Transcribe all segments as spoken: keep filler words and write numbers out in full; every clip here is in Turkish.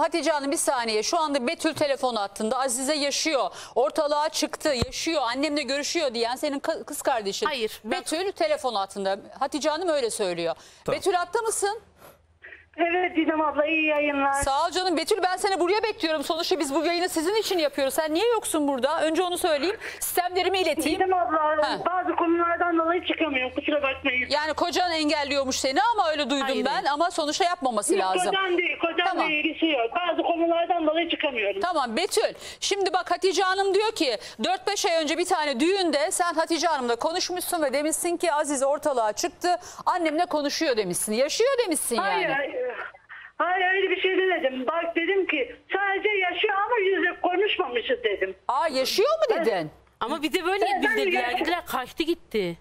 Hatice Hanım bir saniye, şu anda Betül telefon attığında Azize yaşıyor, ortalığa çıktı, yaşıyor, annemle görüşüyor diyen senin kız kardeşin. Hayır. Betül bak... telefon attığında Hatice Hanım öyle söylüyor. Tamam. Betül hatta mısın? Evet Didem abla, iyi yayınlar. Sağ ol canım. Betül, ben seni buraya bekliyorum. Sonuçta biz bu yayını sizin için yapıyoruz. Sen niye yoksun burada? Önce onu söyleyeyim. Sistemlerimi ileteyim. Didem abla, ha, bazı konulardan dolayı çıkamıyorum. Kusura bakmayın. Yani kocan engelliyormuş seni ama öyle duydum. Hayır, ben. Ama sonuçta yapmaması yok, lazım. Kocan değil. Kocanla tamam, ilgisi yok. Bazı konulardan dolayı çıkamıyorum. Tamam Betül. Şimdi bak, Hatice Hanım diyor ki dört beş ay önce bir tane düğünde sen Hatice Hanım'la konuşmuşsun ve demişsin ki Azize ortalığa çıktı, annemle konuşuyor demişsin. Yaşıyor demişsin yani. Hayır. Hayır, öyle bir şey demedim. Bak dedim ki sadece yaşıyor ama yüzle konuşmamışız dedim. Aa, yaşıyor mu dedin? Evet. Ama bir de böyle evet, bir dediler gittiler, kaçtı gitti.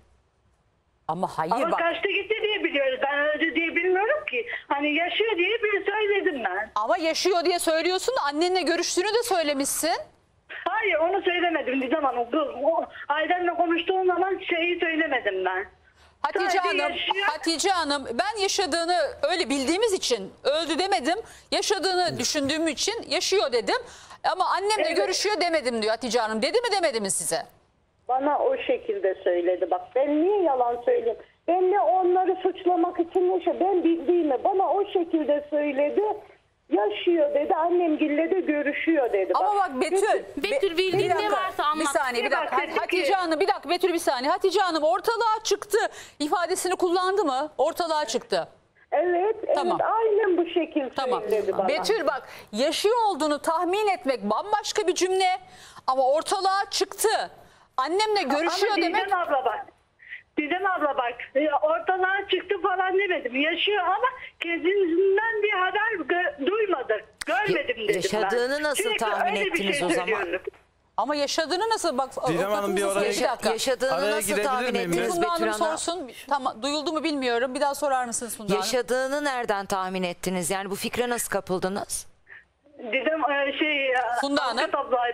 Ama hayır ama bak. Kaçtı gitti diye biliyoruz. Ben öyle diye bilmiyorum ki. Hani yaşıyor diye bir söyledim ben. Ama yaşıyor diye söylüyorsun da annenle görüştüğünü de söylemişsin. Hayır, onu söylemedim Didem Hanım. Aydan'la konuştuğum zaman şeyi söylemedim ben. Hatice Hanım, Hatice Hanım, ben yaşadığını öyle bildiğimiz için öldü demedim. Yaşadığını düşündüğüm için yaşıyor dedim. Ama annemle evet, görüşüyor demedim diyor Hatice Hanım. Dedi mi demedi mi size? Bana o şekilde söyledi. Bak ben niye yalan söyleyeyim? Ben de onları suçlamak için yaşa. Ben bildiğimi bana o şekilde söyledi. Yaşıyor dedi, annemgille de görüşüyor dedi. Ama bak, bak Betül, Betül bildiğin ne varsa anlat. Bir saniye, bir dakika. Hatice Hanım, bir dakika Betül, bir saniye. Hatice Hanım ortalığa çıktı ifadesini kullandı mı? Ortalığa çıktı. Evet, tamam, evet, aynen bu şekilde tamam, söyledi bana. Betül bak, yaşıyor olduğunu tahmin etmek bambaşka bir cümle ama ortalığa çıktı, annemle görüşüyor ama demek... Abla bak. Didem abla bak, ortalığa çıktı falan demedim. Yaşıyor ama kendisinden bir haber gö duymadık. Görmedim dedim. Yaşadığını ben nasıl çünkü tahmin ettiniz şey o zaman? Ama yaşadığını nasıl bak? Didem Hanım bir oraya yaşa yaşadığını araya nasıl tahmin ettiniz? Funda Hanım sorsun. Tamam, duyuldu mu bilmiyorum. Bir daha sorar mısınız Funda Hanım? Yaşadığını nereden tahmin ettiniz? Yani bu fikre nasıl kapıldınız? Dedim şey Funda Hanım,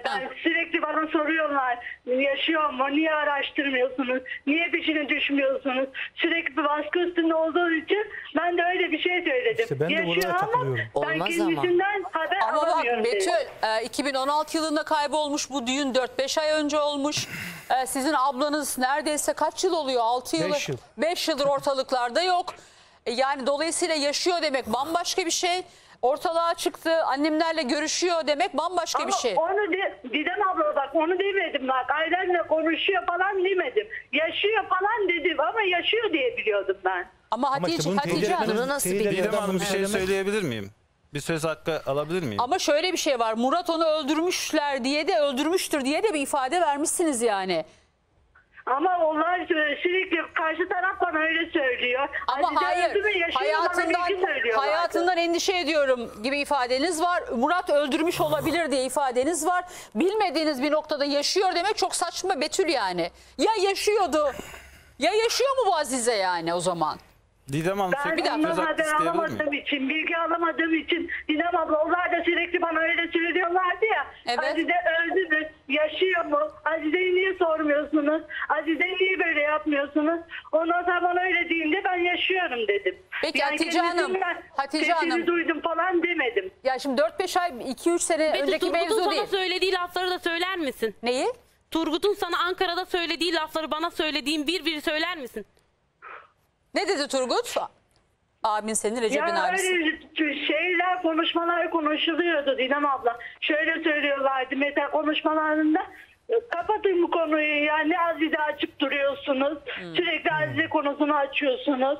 ben sürekli bana soruyorlar yaşıyor mu, niye araştırmıyorsunuz, niye peşine düşmüyorsunuz, sürekli baskı üstünde olduğu için ben de öyle bir şey söyledim. İşte ben yaşıyor de ama ben kendisinden ama haber ama alamıyorum. Ama bak Betül, iki bin on altı yılında kaybolmuş, bu düğün dört beş ay önce olmuş. Sizin ablanız neredeyse kaç yıl oluyor, altı yıl, beş yıl, beş yıldır ortalıklarda yok. Yani dolayısıyla yaşıyor demek bambaşka bir şey. Ortalığa çıktı, annemlerle görüşüyor demek bambaşka ama bir şey. Onu de, Didem abla bak, onu demedim bak. Ailenle konuşuyor falan demedim. Yaşıyor falan dedim ama yaşıyor diye biliyordum ben. Ama Hatice, ama Hatice Hanım nasıl biliyordu? Didem Hanım bir şey söyleyebilir miyim? Bir söz hakkı alabilir miyim? Ama şöyle bir şey var. Murat onu öldürmüşler diye de, öldürmüştür diye de bir ifade vermişsiniz yani. Ama onlar sürekli karşı taraf bana öyle söylüyor. Ama Azize hayır, hayatından, hayatından endişe ediyorum gibi ifadeniz var. Murat öldürmüş olabilir diye ifadeniz var. Bilmediğiniz bir noktada yaşıyor demek çok saçma Betül yani. Ya yaşıyordu, ya yaşıyor mu bu Azize yani o zaman? Didem Hanım, ben ondan haber alamadığım için, bilgi alamadığım için Didem abla, onlar da sürekli bana öyle söylüyorlardı ya. Evet. Azize öldü mü? Yaşıyor mu? Azize'yi niye sormuyorsunuz? Azize'yi niye böyle yapmıyorsunuz? Ondan sonra bana öyle deyince ben yaşıyorum dedim. Peki yani Hatice Hanım, Hatice Hanım duydum falan demedim. Ya şimdi dört beş ay, iki üç sene Betül, önceki Turgut'un mevzu sana değil. Söylediği lafları da söyler misin? Neyi? Turgut'un sana Ankara'da söylediği lafları bana söylediğin bir bir söyler misin? Ne dedi Turgut? Abin senin, Recep'in abisi. Öyle şeyler, konuşmalar konuşuluyordu Didem abla. Şöyle söylüyorlardı mesela konuşmalarında, kapatın bu konuyu ya, ne Azize açıp duruyorsunuz. Hmm. Sürekli Azize konusunu açıyorsunuz.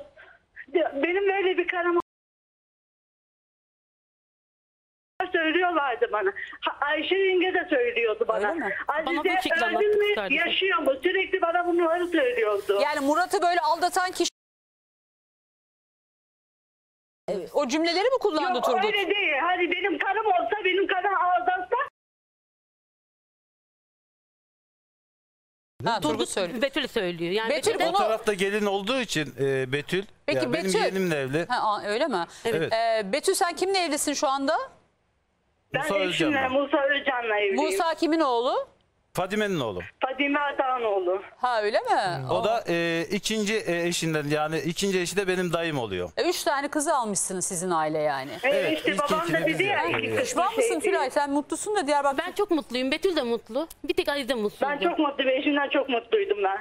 Benim böyle bir karım söylüyorlardı bana. Ayşe yenge de söylüyordu bana. Azize öldün mü, yaşıyor mu? Sürekli bana bunları söylüyordu. Yani Murat'ı böyle aldatan kişi evet, o cümleleri mi kullandı Turgut? Yok öyle değil. Hani benim karım olsa, benim karım aldatsa. Ha, Turgut söylüyor. Betül söylüyor. Yani Betül, Betül bunu... O tarafta gelin olduğu için e, Betül. Peki yani Betül. Benim gelinimle evli. Ha, öyle mi? Evet. E, Betül sen kimle evlisin şu anda? Ben Musa Özcan'la. Musa Özcan'la evliyim. Musa kimin oğlu? Fadime'nin oğlu. Fadime Ataoğlu. Ha öyle mi? O, o da e, ikinci eşinden, yani ikinci eşi de benim dayım oluyor. E, üç tane kızı almışsınız sizin aile yani. E, evet. İşte babam da dedi ya. Pişman mısın Tülay? Sen mutlusun da Diyarbakır. Ben çok mutluyum. Betül de mutlu. Bir tek Ali de mutlu. Ben çok mutlu ve eşimden çok mutluydum ben.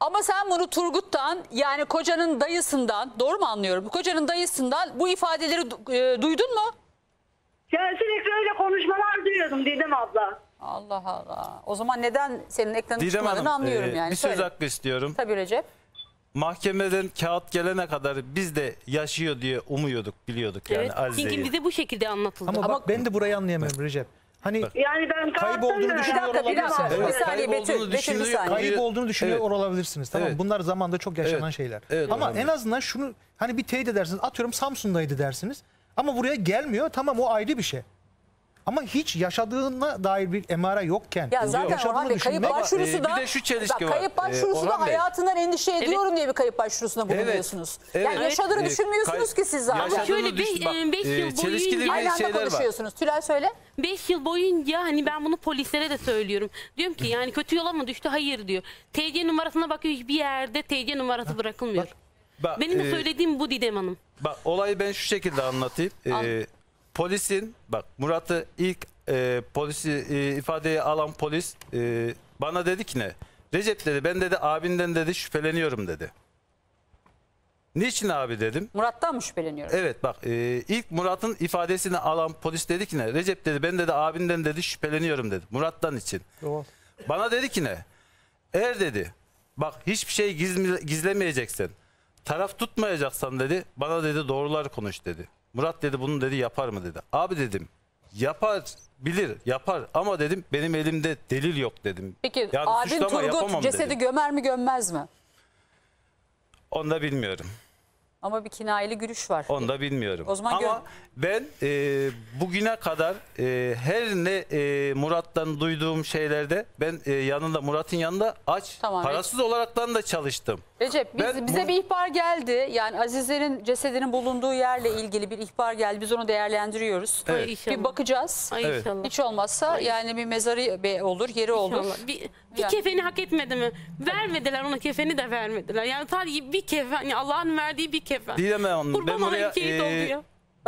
Ama sen bunu Turgut'tan, yani kocanın dayısından, doğru mu anlıyorum? Kocanın dayısından bu ifadeleri e, duydun mu? Ya sürekli öyle konuşmalar duyuyordum Didem abla. Allah Allah. O zaman neden senin ekranın Didem çıkmadığını Hanım, anlıyorum e, yani. Bir söyle. Söz hakkı istiyorum. Tabii Recep. Mahkemeden kağıt gelene kadar biz de yaşıyor diye umuyorduk, biliyorduk yani. Evet, Azize'yi. Çünkü bize bu şekilde anlatıldı. Ama, Ama bak, ben de burayı anlayamıyorum Recep. Hani yani ben kaybolduğunu düşünüyor olabilirsiniz. Evet, bir saniye Betül, Betül bir saniye. Kaybolduğunu düşünüyor evet. olabilirsiniz. Tamam evet. Bunlar zamanda çok yaşanan evet. şeyler. Evet, ama önemli. En azından şunu hani bir teyit edersiniz. Atıyorum Samsun'daydı dersiniz. Ama buraya gelmiyor. Tamam o ayrı bir şey. Ama hiç yaşadığına dair bir emare yokken. Ya zaten Orhan Bey kayıp başvurusu da, bir de şu çelişki var. Kayıp başvurusu da hayatından endişe ediyorum diye bir kayıp başvurusuna bulunuyorsunuz. Evet. Yani evet. yaşadığını evet. düşünmüyorsunuz kay, ki siz zaten. Ama şöyle beş yıl boyunca aynı anda konuşuyorsunuz. Tülay söyle. beş yıl boyunca hani ben bunu polislere de söylüyorum. Diyorum ki yani kötü yola mı düştü? Hayır diyor. T C numarasına bakıyor, hiçbir yerde T C numarası ha, bırakılmıyor. Bak, bak, benim de söylediğim e, bu Didem Hanım. Bak olayı ben şu şekilde anlatayım. Ee, Polisin, bak Murat'ı ilk e, polisi e, ifadeye alan polis e, bana dedi ki ne? Recep dedi, ben dedi abinden dedi şüpheleniyorum dedi. Niçin abi dedim? Murat'tan mı şüpheleniyorum? Evet bak e, ilk Murat'ın ifadesini alan polis dedi ki ne? Recep dedi, ben dedi abinden dedi şüpheleniyorum dedi. Murat'tan için. Doğru. Bana dedi ki ne? Eğer dedi bak hiçbir şey gizle, gizlemeyeceksin, taraf tutmayacaksan dedi bana dedi doğruları konuş dedi. Murat dedi bunu dedi yapar mı dedi. Abi dedim yapar, bilir yapar ama dedim benim elimde delil yok dedim. Peki yani abin Turgut cesedi dedim. Gömer mi gömmez mi? Onu da bilmiyorum. Ama bir kinayeli gülüş var. Onu da bilmiyorum. O zaman ama ben e, bugüne kadar e, her ne e, Murat'tan duyduğum şeylerde ben e, yanında Murat'ın yanında aç tamam, parasız Recep. Olaraktan da çalıştım. Recep biz, ben, bize bu... bir ihbar geldi. Yani Azize'nin cesedinin bulunduğu yerle ilgili bir ihbar geldi. Biz onu değerlendiriyoruz. Evet. Bir bakacağız. Ay evet. Hiç olmazsa ay. Yani bir mezarı olur, yeri olur. İnşallah. Bir, bir yani. Kefeni hak etmedi mi? Vermediler ona, kefeni de vermediler. Yani sadece bir kefen, yani Allah'ın verdiği bir kefen. Didem Hanım, ben oraya e,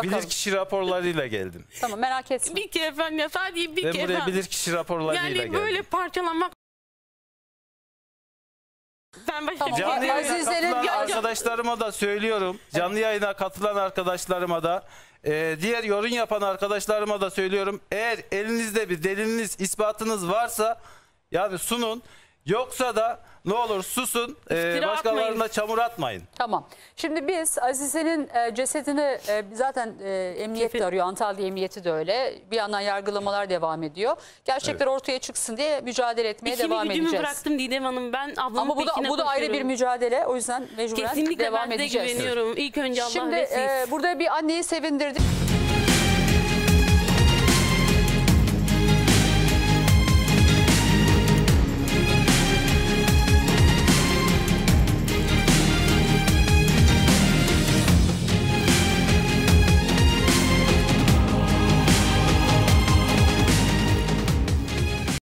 bilirkişi raporlarıyla geldim. Tamam merak etme. Bir kefen ya, sadece bir ben kefen. Ben buraya bilirkişi raporlarıyla yani geldim. Yani böyle parçalamak. Ben başka canlı yayına katılan arkadaşlarıma da söylüyorum. Canlı yayına katılan arkadaşlarıma da, e, diğer yorum yapan arkadaşlarıma da söylüyorum. Eğer elinizde bir deliliniz, ispatınız varsa yani sunun. Yoksa da ne olur susun, e, başkalarına çamur atmayın. Tamam. Şimdi biz Azize'nin e, cesedini e, zaten e, emniyet de arıyor. Antalya emniyeti de öyle. Bir yandan yargılamalar devam ediyor. Gerçekler evet. ortaya çıksın diye mücadele etmeye İşimi devam edeceğiz. İşimi bıraktım Didem Hanım. Ben ablamın peşine koşuyorum. Ama bu da ayrı bir mücadele. O yüzden mecburen kesinlikle devam edeceğiz. Kesinlikle ben de güveniyorum. İlk önce Allah vesile. Şimdi e, burada bir anneyi sevindirdik.